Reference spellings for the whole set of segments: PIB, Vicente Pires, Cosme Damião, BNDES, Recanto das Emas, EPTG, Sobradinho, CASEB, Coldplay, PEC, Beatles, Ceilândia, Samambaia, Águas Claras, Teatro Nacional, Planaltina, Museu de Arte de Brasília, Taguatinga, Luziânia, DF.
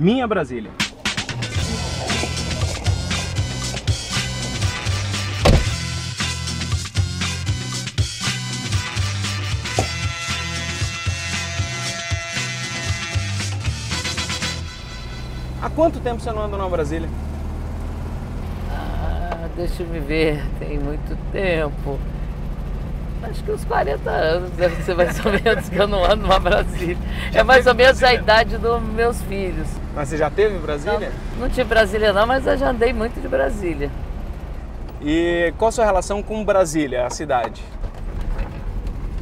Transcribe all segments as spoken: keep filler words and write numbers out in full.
Minha Brasília. Há quanto tempo você não anda na Brasília? Ah, deixa eu me ver, tem muito tempo. Acho que uns quarenta anos deve ser mais ou menos que eu não ando na Brasília. Já é mais ou menos Brasília? A idade dos meus filhos. Mas você já teve em Brasília? Não, não tive Brasília não, mas eu já andei muito de Brasília. E qual a sua relação com Brasília, a cidade?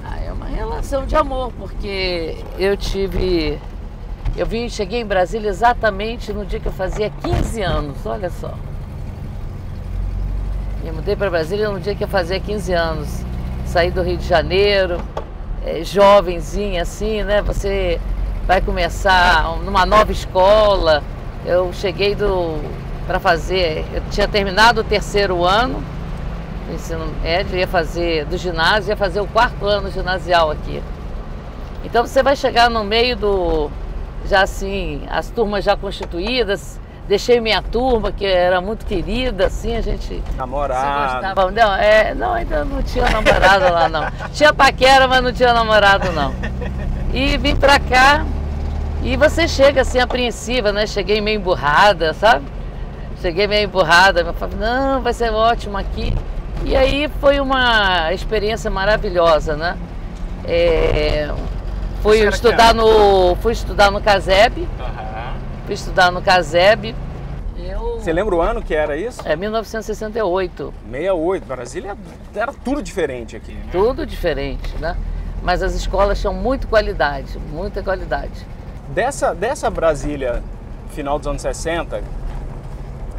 Ah, é uma relação de amor, porque eu tive... Eu vim, cheguei em Brasília exatamente no dia que eu fazia quinze anos, olha só. Eu mudei para Brasília no dia que eu fazia quinze anos. Saí do Rio de Janeiro, é, jovenzinha assim, né? Você vai começar numa nova escola. Eu cheguei do para fazer, eu tinha terminado o terceiro ano do ensino médio, ia fazer do ginásio, ia fazer o quarto ano ginasial aqui. Então você vai chegar no meio do... Já assim, as turmas já constituídas, deixei minha turma, que era muito querida, assim, a gente... Namorada. Não, é, não, ainda não tinha namorado lá, não. Tinha paquera, mas não tinha namorado, não. E vim pra cá, e você chega assim, apreensiva, né? Cheguei meio emburrada, sabe? Cheguei meio emburrada, eu falei, não, vai ser ótimo aqui. E aí foi uma experiência maravilhosa, né? É... Fui estudar, no, fui estudar no CASEB, uhum. fui estudar no CASEB. Eu... Você lembra o ano que era isso? É mil novecentos e sessenta e oito. sessenta e oito, Brasília era tudo diferente aqui. Né? Tudo diferente, né? Mas as escolas tinham muita qualidade, muita qualidade. Dessa, dessa Brasília, final dos anos sessenta,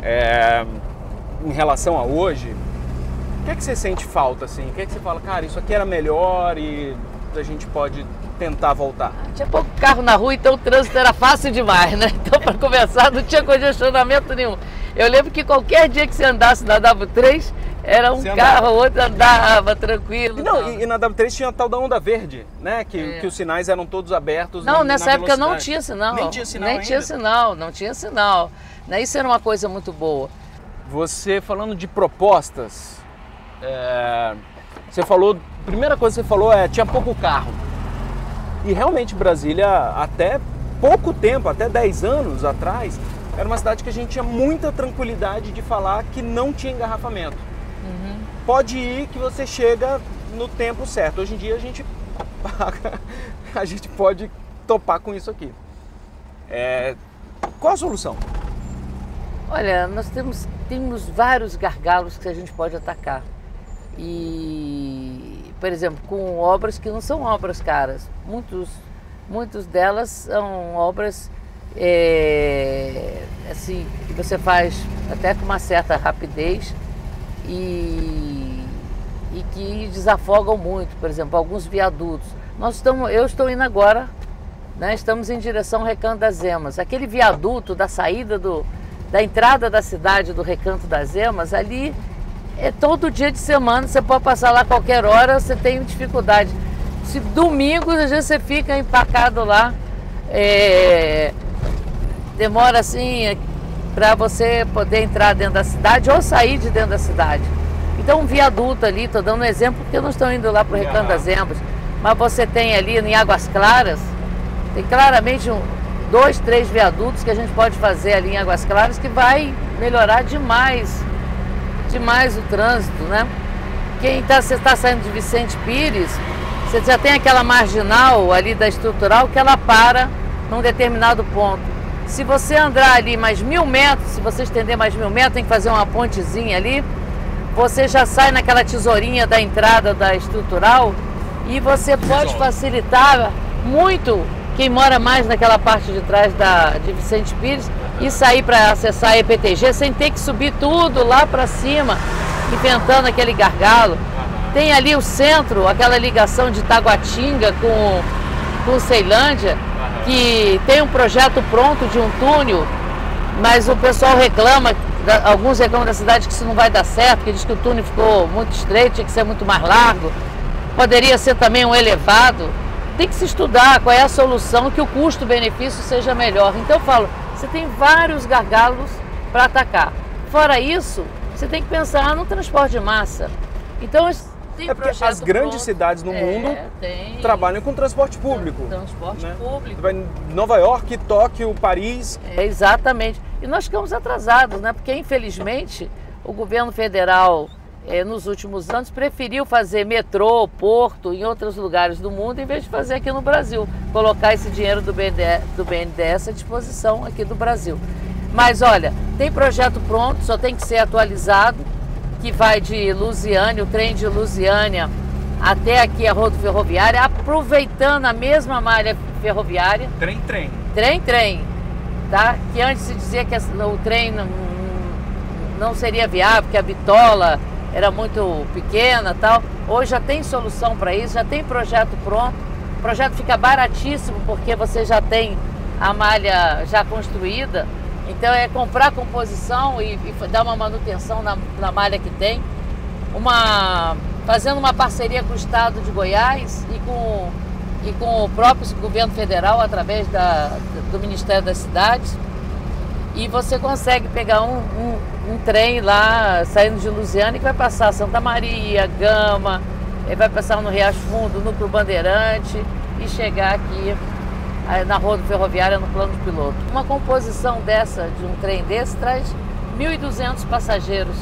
é, em relação a hoje, o que é que você sente falta, assim? O que é que você fala, cara, isso aqui era melhor e a gente pode... tentar voltar. Tinha pouco carro na rua, então o trânsito era fácil demais, né? Então, para começar, não tinha congestionamento nenhum. Eu lembro que qualquer dia que você andasse na dáblio três, era um você carro, andava. Outro andava, tranquilo. E, não, e, e na dáblio três tinha a tal da onda verde, né? Que, é. que os sinais eram todos abertos. Não, nessa na época não tinha sinal. Nem tinha sinal Nem ainda. tinha sinal, não tinha sinal. Isso era uma coisa muito boa. Você, falando de propostas, é... você falou... A primeira coisa que você falou é tinha pouco carro. E realmente Brasília, até pouco tempo, até dez anos atrás, era uma cidade que a gente tinha muita tranquilidade de falar que não tinha engarrafamento. Uhum. Pode ir que você chega no tempo certo. Hoje em dia a gente, a gente pode topar com isso aqui. É, qual a solução? Olha, nós temos, temos vários gargalos que a gente pode atacar. E... Por exemplo, com obras que não são obras caras. Muitos, muitos delas são obras é, assim, que você faz até com uma certa rapidez e, e que desafogam muito. Por exemplo, alguns viadutos. Nós estamos, eu estou indo agora, né, estamos em direção ao Recanto das Emas. Aquele viaduto da saída, do, da entrada da cidade do Recanto das Emas, ali... É todo dia de semana, você pode passar lá qualquer hora, você tem dificuldade. Se domingo, às vezes você fica empacado lá, é, demora assim para você poder entrar dentro da cidade ou sair de dentro da cidade. Então um viaduto ali, estou dando um exemplo, porque eu não estou indo lá para o Recanto das Emas, mas você tem ali em Águas Claras, tem claramente um, dois, três viadutos que a gente pode fazer ali em Águas Claras que vai melhorar demais. demais o trânsito, né? Quem está tá saindo de Vicente Pires, você já tem aquela marginal ali da estrutural que ela para num determinado ponto. Se você andar ali mais mil metros, se você estender mais mil metros, tem que fazer uma pontezinha ali, você já sai naquela tesourinha da entrada da estrutural e você pode facilitar muito quem mora mais naquela parte de trás da, de Vicente Pires e sair para acessar a E P T G sem ter que subir tudo lá para cima, inventando aquele gargalo. Tem ali o centro, aquela ligação de Taguatinga com, com Ceilândia, que tem um projeto pronto de um túnel, mas o pessoal reclama, alguns reclamam da cidade que isso não vai dar certo, que diz que o túnel ficou muito estreito, tinha que ser muito mais largo. Poderia ser também um elevado. Tem que se estudar qual é a solução, que o custo-benefício seja melhor. Então eu falo, Você tem vários gargalos para atacar. Fora isso, você tem que pensar no transporte de massa. Então, tem é porque as grandes pronto, cidades no é, mundo tem... trabalham com transporte público. Transporte né? público. Nova York, Tóquio, Paris. É, exatamente. E nós ficamos atrasados, né? Porque, infelizmente, o governo federal, é, nos últimos anos, preferiu fazer metrô, porto, em outros lugares do mundo, em vez de fazer aqui no Brasil. Colocar esse dinheiro do B N D E S, do B N D E S à disposição aqui do Brasil. Mas, olha, tem projeto pronto, só tem que ser atualizado, que vai de Luziânia, o trem de Luziânia, até aqui a rodoferroviária, aproveitando a mesma malha ferroviária. Trem-trem. Trem-trem, tá? Que antes se dizia que o trem não seria viável, porque a bitola era muito pequena e tal. Hoje já tem solução para isso, já tem projeto pronto. O projeto fica baratíssimo, porque você já tem a malha já construída. Então é comprar composição e, e dar uma manutenção na, na malha que tem, uma, fazendo uma parceria com o Estado de Goiás e com, e com o próprio governo federal através da, do Ministério das Cidades. E você consegue pegar um, um, um trem lá, saindo de Luziânia, que vai passar Santa Maria, Gama, vai passar no Riacho Fundo, Núcleo Bandeirante e chegar aqui na roda ferroviária, no plano de piloto. Uma composição dessa, de um trem desse, traz mil e duzentos passageiros.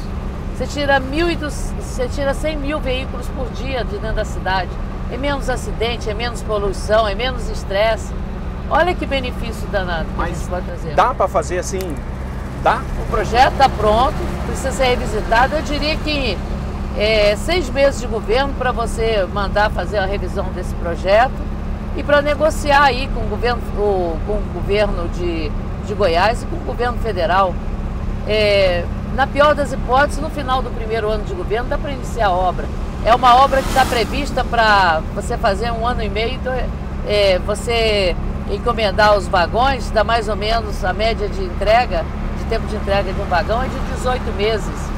Você tira, você tira cem mil veículos por dia de dentro da cidade. É menos acidente, é menos poluição, é menos estresse. Olha que benefício danado que a gente pode fazer. Dá para fazer assim? Dá? O projeto está pronto, precisa ser revisitado. Eu diria que é, seis meses de governo para você mandar fazer a revisão desse projeto. E para negociar aí com o governo, com o governo de, de Goiás e com o governo federal. É, na pior das hipóteses, no final do primeiro ano de governo, dá para iniciar a obra. É uma obra que está prevista para você fazer um ano e meio, então, é, você encomendar os vagões, dá mais ou menos a média de entrega, de tempo de entrega de um vagão é de dezoito meses.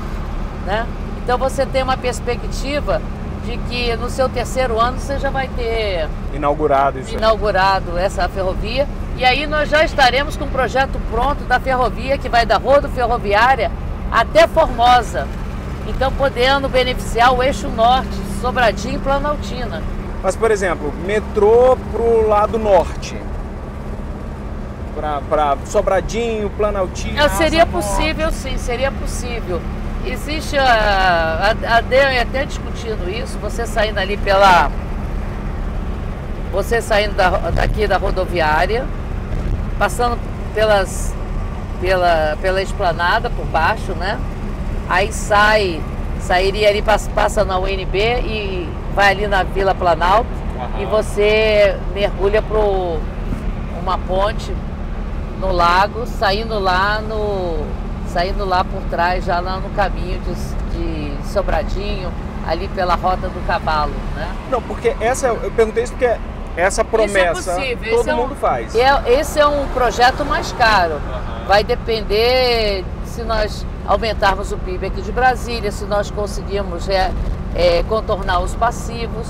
Né? Então você tem uma perspectiva de que no seu terceiro ano você já vai ter inaugurado, isso inaugurado essa ferrovia. E aí nós já estaremos com um projeto pronto da ferrovia que vai da rodoferroviária até Formosa. Então podendo beneficiar o eixo norte, Sobradinho e Planaltina. Mas, por exemplo, metrô para o lado norte, para Sobradinho, Planaltina... É, seria possível, norte. sim, seria possível. Existe a, a, a D E M até discutindo isso, você saindo ali pela... Você saindo da, daqui da rodoviária, passando pelas, pela, pela esplanada por baixo, né? Aí sai, sairia ali, passa, passa na U N B e vai ali na Vila Planalto. Uhum. E você mergulha para uma ponte no lago, saindo lá no... Saindo lá por trás, já lá no caminho de, de Sobradinho, ali pela Rota do Cavalo, né? Não, porque essa, eu perguntei isso porque essa promessa é possível, todo mundo é um, faz. É, esse é um projeto mais caro. Uhum. Vai depender se nós aumentarmos o P I B aqui de Brasília, se nós conseguirmos é, é, contornar os passivos,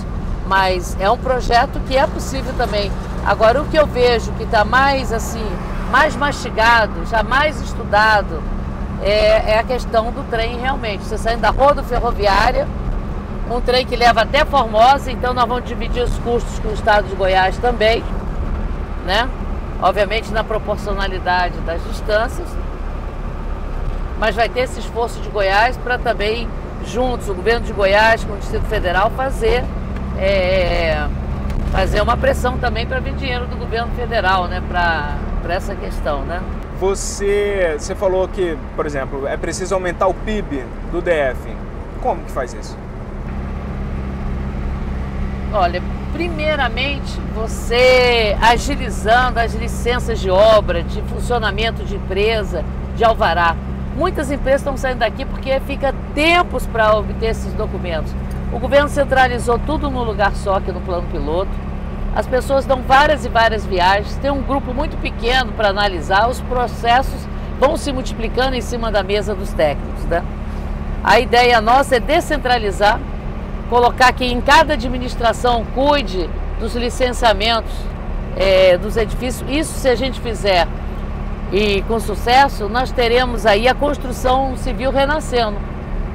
mas é um projeto que é possível também. Agora, o que eu vejo que está mais assim, mais mastigado, já mais estudado, É, é a questão do trem realmente. Você saindo da rodoferroviária, um trem que leva até Formosa, então nós vamos dividir os custos com o Estado de Goiás também, né? Obviamente na proporcionalidade das distâncias, mas vai ter esse esforço de Goiás para também, juntos, o governo de Goiás com o Distrito Federal fazer, é, fazer uma pressão também para vir dinheiro do governo federal, né? Para para essa questão, né? Você, você falou que, por exemplo, é preciso aumentar o P I B do D F. Como que faz isso? Olha, primeiramente você agilizando as licenças de obra, de funcionamento de empresa, de alvará. Muitas empresas estão saindo daqui porque fica tempos para obter esses documentos. O governo centralizou tudo num lugar só, aqui no plano piloto. As pessoas dão várias e várias viagens, tem um grupo muito pequeno para analisar, os processos vão se multiplicando em cima da mesa dos técnicos, né? A ideia nossa é descentralizar, colocar que em cada administração cuide dos licenciamentos é, dos edifícios. Isso se a gente fizer e com sucesso, nós teremos aí a construção civil renascendo.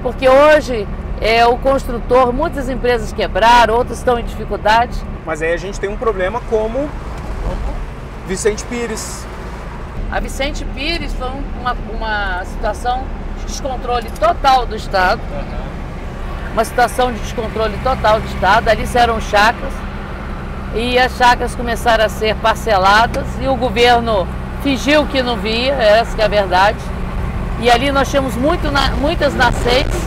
Porque hoje é o construtor, muitas empresas quebraram, outras estão em dificuldade. Mas aí a gente tem um problema como Vicente Pires. A Vicente Pires foi uma, uma situação de descontrole total do Estado. Uma situação de descontrole total do Estado. Ali eram chacras e as chacras começaram a ser parceladas e o governo fingiu que não via, essa que é a verdade. E ali nós temos muito, muitas nascentes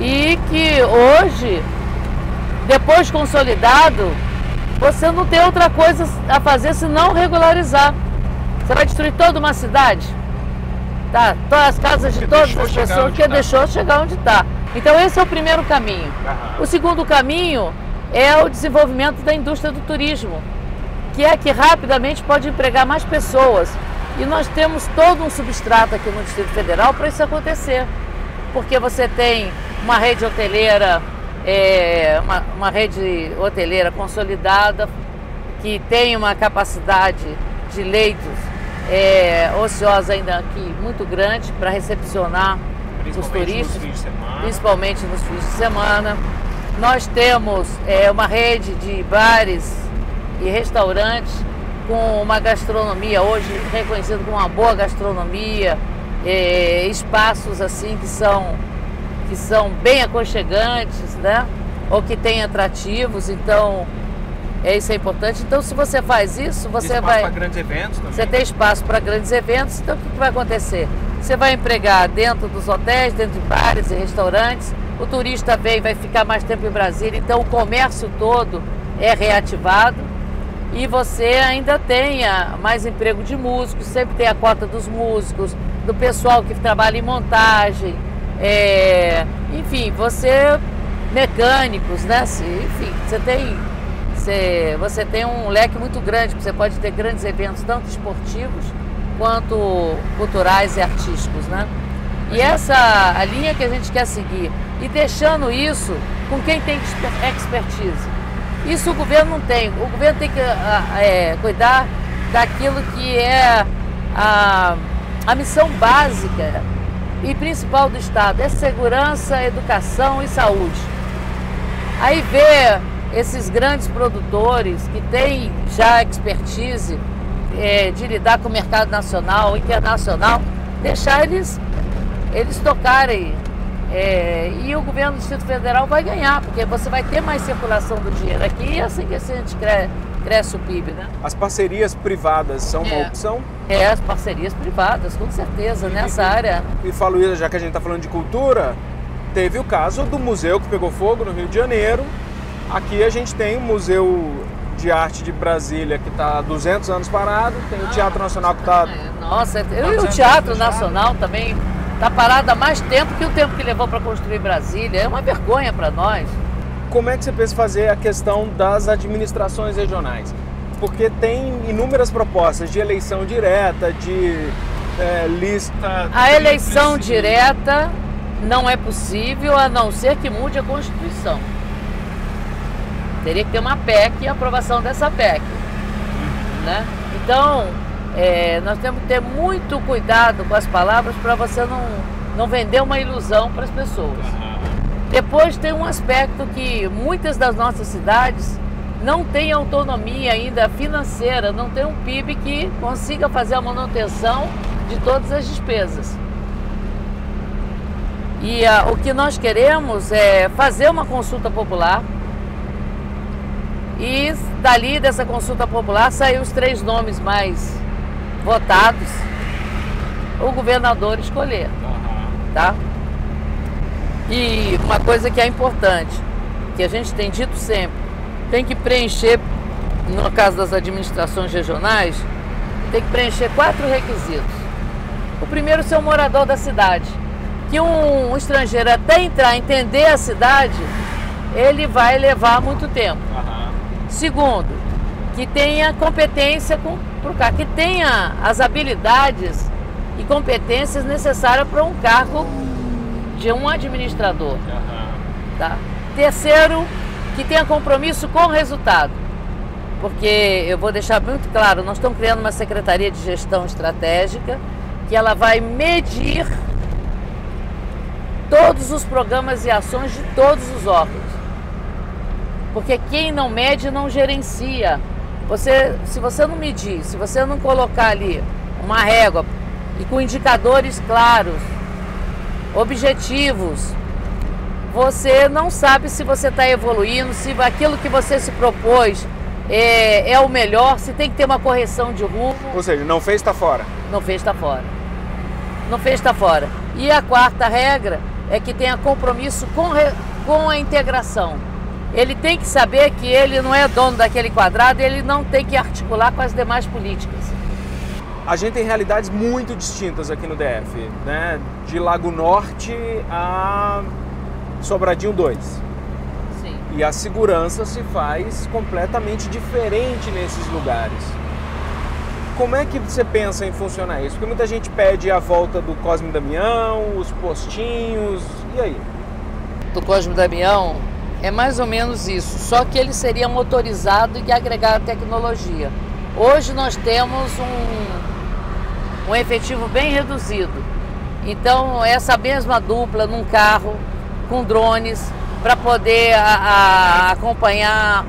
e que hoje, depois consolidado, você não tem outra coisa a fazer senão regularizar. Você vai destruir toda uma cidade, tá? Todas as casas de todas as pessoas, que deixou chegar onde está. Então esse é o primeiro caminho. Uhum. O segundo caminho é o desenvolvimento da indústria do turismo, que é que rapidamente pode empregar mais pessoas. E nós temos todo um substrato aqui no Distrito Federal para isso acontecer. Porque você tem uma rede hoteleira, é, uma, uma rede hoteleira consolidada, que tem uma capacidade de leitos é, ociosos ainda aqui muito grande para recepcionar os turistas, principalmente nos fins de semana. Nós temos é, uma rede de bares e restaurantes com uma gastronomia hoje reconhecida como uma boa gastronomia, é, espaços assim que são, que são bem aconchegantes, né? Ou que têm atrativos, então é, isso é importante. Então se você faz isso, você tem vai... para grandes eventos também. Você tem espaço para grandes eventos, então o que vai acontecer? Você vai empregar dentro dos hotéis, dentro de bares e restaurantes, o turista vem, vai ficar mais tempo em Brasília, então o comércio todo é reativado e você ainda tenha mais emprego de músicos, sempre tem a cota dos músicos, do pessoal que trabalha em montagem, é, enfim, você, mecânicos, né? Enfim, você tem, você, você tem um leque muito grande, você pode ter grandes eventos, tanto esportivos quanto culturais e artísticos, né? E essa a linha que a gente quer seguir, e deixando isso com quem tem expertise. Isso o governo não tem. O governo tem que é, cuidar daquilo que é a, a missão básica e principal do Estado, é segurança, educação e saúde. Aí ver esses grandes produtores que têm já expertise é, de lidar com o mercado nacional, internacional, deixar eles, eles tocarem. É, e o governo do Distrito Federal vai ganhar, porque você vai ter mais circulação do dinheiro aqui e assim que a gente cresce, cresce o P I B, né? As parcerias privadas são é. uma opção? É, as parcerias privadas, com certeza, e, nessa e, área. E falo isso, já que a gente está falando de cultura, teve o caso do museu que pegou fogo no Rio de Janeiro. Aqui a gente tem o Museu de Arte de Brasília, que está há duzentos anos parado, tem ah, o Teatro Nacional que está... Nossa, e o Teatro Nacional também... Está parada há mais tempo que o tempo que levou para construir Brasília. É uma vergonha para nós. Como é que você pensa fazer a questão das administrações regionais? Porque tem inúmeras propostas de eleição direta, de é, lista... A eleição direta não é possível, a não ser que mude a Constituição. Teria que ter uma P E C e a aprovação dessa P E C. Né? Então... É, nós temos que ter muito cuidado com as palavras para você não, não vender uma ilusão para as pessoas. Depois tem um aspecto que muitas das nossas cidades não têm autonomia ainda financeira, não tem um P I B que consiga fazer a manutenção de todas as despesas. E a, o que nós queremos é fazer uma consulta popular e dali dessa consulta popular sair os três nomes mais... votados, o governador escolher, tá? E uma coisa que é importante, que a gente tem dito sempre, tem que preencher, no caso das administrações regionais, tem que preencher quatro requisitos. O primeiro, ser um morador da cidade, que um estrangeiro até entrar, entender a cidade, ele vai levar muito tempo. Segundo, que tenha competência com que tenha as habilidades e competências necessárias para um cargo de um administrador. Uhum. Tá? Terceiro, que tenha compromisso com o resultado. porque eu vou deixar muito claro, nós estamos criando uma Secretaria de Gestão Estratégica que ela vai medir todos os programas e ações de todos os órgãos. Porque quem não mede não gerencia. Você, se você não medir, se você não colocar ali uma régua e com indicadores claros, objetivos, você não sabe se você está evoluindo, se aquilo que você se propôs é, é o melhor, se tem que ter uma correção de rumo. Ou seja, não fez, está fora. Não fez, está fora. Não fez, está fora. E a quarta regra é que tenha compromisso com, re... com a integração. Ele tem que saber que ele não é dono daquele quadrado, ele não tem que articular com as demais políticas. A gente tem realidades muito distintas aqui no D F, né? De Lago Norte a Sobradinho dois. Sim. E a segurança se faz completamente diferente nesses lugares. Como é que você pensa em funcionar isso? Porque muita gente pede a volta do Cosme Damião, os postinhos, e aí? Do Cosme Damião é mais ou menos isso, só que ele seria motorizado e agregar tecnologia. Hoje nós temos um... um efetivo bem reduzido. Então, essa mesma dupla num carro, com drones, para poder a, a, acompanhar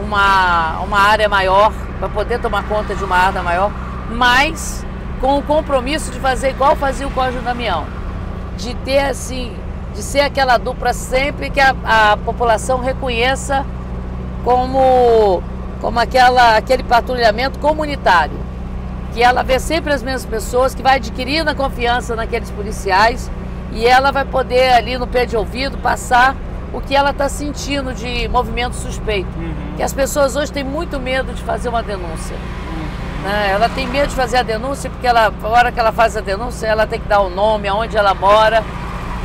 uma, uma área maior, para poder tomar conta de uma área maior, mas com o compromisso de fazer igual fazia o Cosme Damião, de ter assim, de ser aquela dupla sempre que a, a população reconheça como, como aquela, aquele patrulhamento comunitário. Que ela vê sempre as mesmas pessoas, que vai adquirindo a confiança naqueles policiais e ela vai poder ali no pé de ouvido passar o que ela está sentindo de movimento suspeito. Uhum. Que as pessoas hoje têm muito medo de fazer uma denúncia. Uhum. Né? Ela tem medo de fazer a denúncia porque ela, a hora que ela faz a denúncia ela tem que dar o nome, aonde ela mora.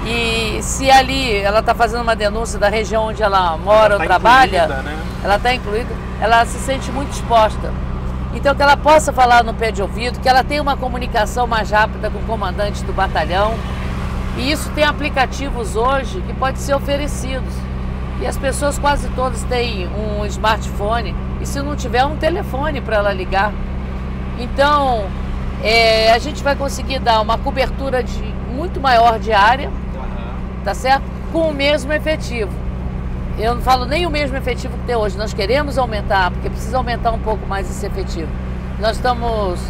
E se ali ela está fazendo uma denúncia da região onde ela mora ela ou tá trabalha, incluída, né? Ela está incluída, ela se sente muito exposta. Então, que ela possa falar no pé de ouvido, que ela tenha uma comunicação mais rápida com o comandante do batalhão. E isso tem aplicativos hoje que podem ser oferecidos. E as pessoas quase todas têm um smartphone e se não tiver, um telefone para ela ligar. Então, é, a gente vai conseguir dar uma cobertura de, muito maior de área, tá certo? Com o mesmo efetivo. Eu não falo nem o mesmo efetivo que tem hoje. Nós queremos aumentar, porque precisa aumentar um pouco mais esse efetivo. Nós estamos,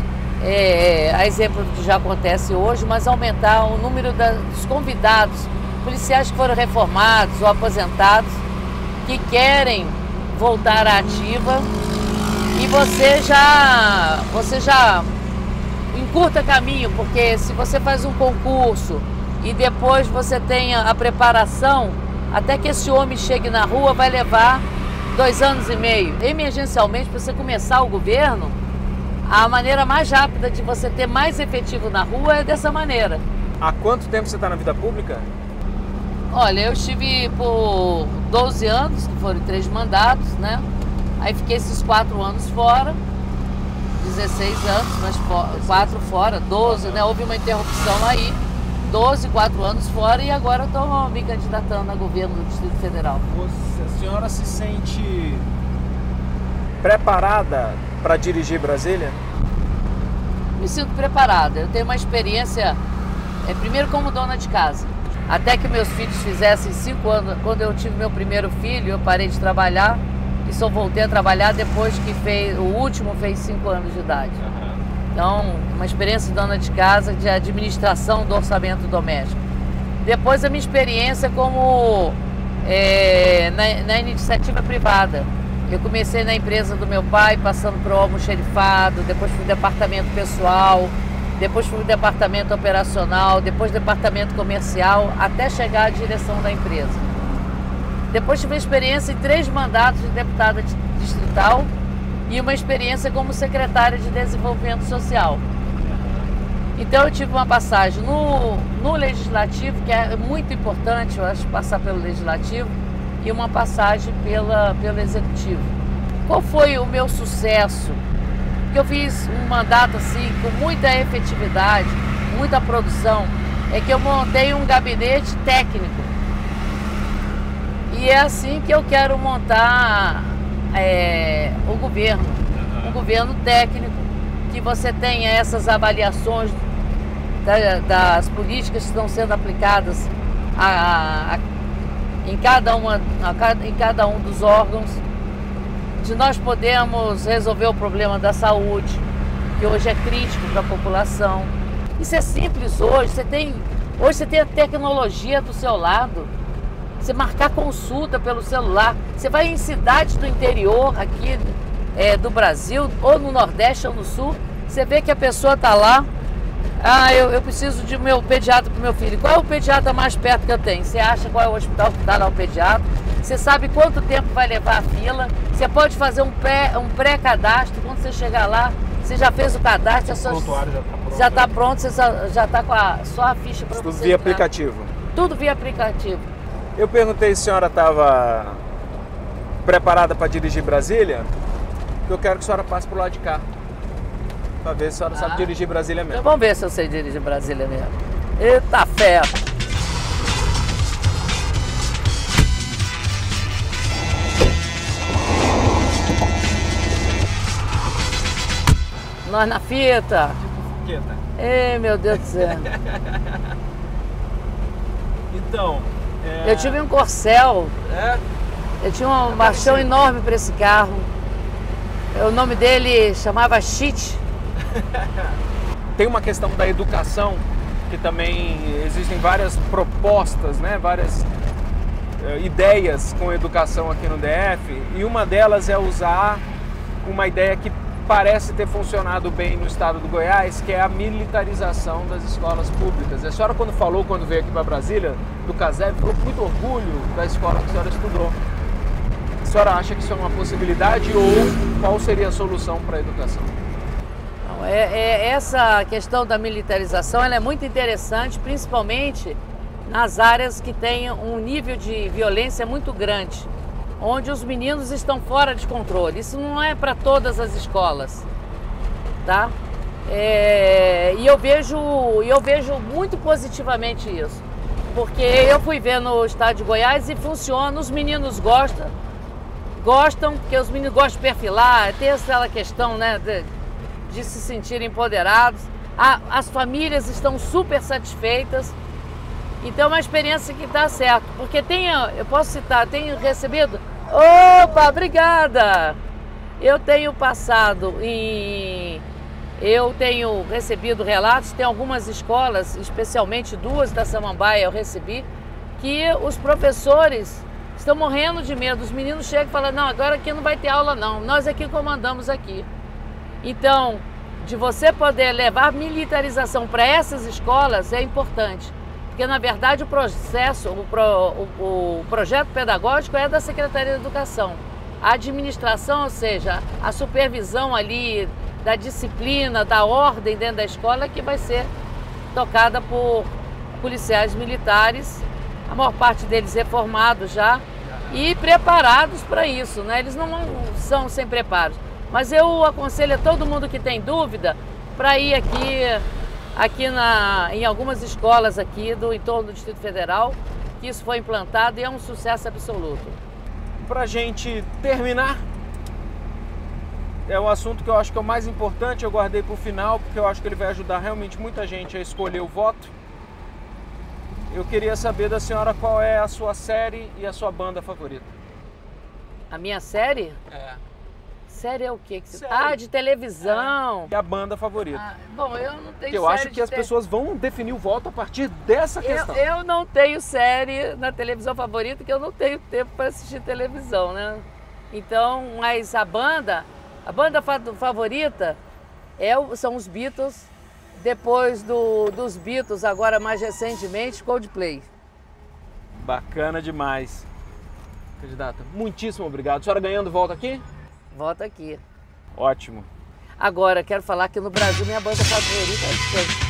é, a exemplo do que já acontece hoje, mas aumentar o número da, dos convidados, policiais que foram reformados ou aposentados, que querem voltar à ativa. E você já, você já encurta caminho, porque se você faz um concurso e depois você tem a preparação, até que esse homem chegue na rua, vai levar dois anos e meio. Emergencialmente, para você começar o governo, a maneira mais rápida de você ter mais efetivo na rua é dessa maneira. Há quanto tempo você está na vida pública? Olha, eu estive por doze anos, que foram três mandatos, né? Aí fiquei esses quatro anos fora, dezesseis anos, mas quatro fora, doze, né? Houve uma interrupção aí. doze, quatro anos fora e agora estou me candidatando a governo do Distrito Federal. Você, a senhora se sente preparada para dirigir Brasília? Me sinto preparada. Eu tenho uma experiência, é, primeiro como dona de casa. Até que meus filhos fizessem cinco anos, quando eu tive meu primeiro filho, eu parei de trabalhar e só voltei a trabalhar depois que fez, o último fez cinco anos de idade. Uhum. Então, uma experiência de dona de casa, de administração do orçamento doméstico. Depois, a minha experiência como é, na, na iniciativa privada. Eu comecei na empresa do meu pai, passando para o almoxerifado, depois fui departamento pessoal, depois fui departamento operacional, depois departamento comercial, até chegar à direção da empresa. Depois tive experiência em três mandatos de deputada distrital, e uma experiência como secretária de desenvolvimento social. Então eu tive uma passagem no, no Legislativo, que é muito importante, eu acho, passar pelo Legislativo, e uma passagem pela, pelo Executivo. Qual foi o meu sucesso? Porque eu fiz um mandato assim, com muita efetividade, muita produção, é que eu montei um gabinete técnico. E é assim que eu quero montar é, o governo, o governo técnico, que você tenha essas avaliações da, das políticas que estão sendo aplicadas a, a, a, em, cada uma, a, em cada um dos órgãos, de nós podemos resolver o problema da saúde, que hoje é crítico para a população. Isso é simples hoje, você tem, hoje você tem a tecnologia do seu lado, você marcar consulta pelo celular, você vai em cidades do interior aqui é, do Brasil, ou no Nordeste ou no Sul, você vê que a pessoa está lá, ah, eu, eu preciso de meu pediatra para o meu filho, qual é o pediatra mais perto que eu tenho? Você acha qual é o hospital que dá lá o pediatra, você sabe quanto tempo vai levar a fila, você pode fazer um pré, um pré-cadastro, quando você chegar lá, você já fez o cadastro, já está pronto, você já está com a sua ficha para você. Tudo via aplicativo. Tudo via aplicativo. Eu perguntei se a senhora estava preparada para dirigir Brasília, porque eu quero que a senhora passe para o lado de cá, para ver se a senhora ah. sabe dirigir Brasília mesmo. Então vamos ver se eu sei dirigir Brasília mesmo. Eita ferro! Nós na fita. Tipo fita. Ei, meu Deus do céu. Então... É... Eu tive um Corcel. É? Eu tinha uma paixão enorme para esse carro. O nome dele chamava Cheat. Tem uma questão da educação, que também existem várias propostas, né? Várias uh, ideias com educação aqui no D F. E uma delas é usar uma ideia que parece ter funcionado bem no estado do Goiás, que é a militarização das escolas públicas. A senhora, quando falou, quando veio aqui para Brasília, do CASEB, falou com muito orgulho da escola que a senhora estudou. A senhora acha que isso é uma possibilidade ou qual seria a solução para a educação? Não, é, é, essa questão da militarização ela é muito interessante, principalmente nas áreas que têm um nível de violência muito grande, onde os meninos estão fora de controle. Isso não é para todas as escolas, tá? É, e eu vejo, eu vejo muito positivamente isso, porque eu fui ver no estado de Goiás e funciona, os meninos gostam, gostam, porque os meninos gostam de perfilar, tem essa questão, né, de, de se sentir empoderados, a, as famílias estão super satisfeitas. Então é uma experiência que dá certo, porque tenho, eu posso citar, tenho recebido, opa, obrigada! Eu tenho passado e eu tenho recebido relatos, tem algumas escolas, especialmente duas da Samambaia eu recebi, que os professores estão morrendo de medo, os meninos chegam e falam, não, agora aqui não vai ter aula não, nós aqui comandamos aqui. Então, de você poder levar militarização para essas escolas é importante. Porque, na verdade, o processo, o, pro, o, o projeto pedagógico é da Secretaria de Educação. A administração, ou seja, a supervisão ali da disciplina, da ordem dentro da escola, que vai ser tocada por policiais militares, a maior parte deles reformados já e preparados para isso, né? Eles não são sem preparo. Mas eu aconselho a todo mundo que tem dúvida para ir aqui... aqui na, em algumas escolas aqui do entorno do Distrito Federal, que isso foi implantado e é um sucesso absoluto. Para a gente terminar, é um assunto que eu acho que é o mais importante, eu guardei para o final, porque eu acho que ele vai ajudar realmente muita gente a escolher o voto. Eu queria saber da senhora qual é a sua série e a sua banda favorita. A minha série? É. Série é o quê? Que você... Ah, de televisão. É. E a banda favorita. Ah, bom, eu não tenho eu série. Eu acho que de as te... pessoas vão definir o voto a partir dessa questão. Eu, eu não tenho série na televisão favorita, porque eu não tenho tempo para assistir televisão, né? Então, mas a banda, a banda favorita é, são os Beatles. Depois do, dos Beatles, agora mais recentemente, Coldplay. Bacana demais. Candidata, muitíssimo obrigado. A senhora ganhando volta aqui? Volta aqui. Ótimo. Agora, quero falar que no Brasil minha banda favorita é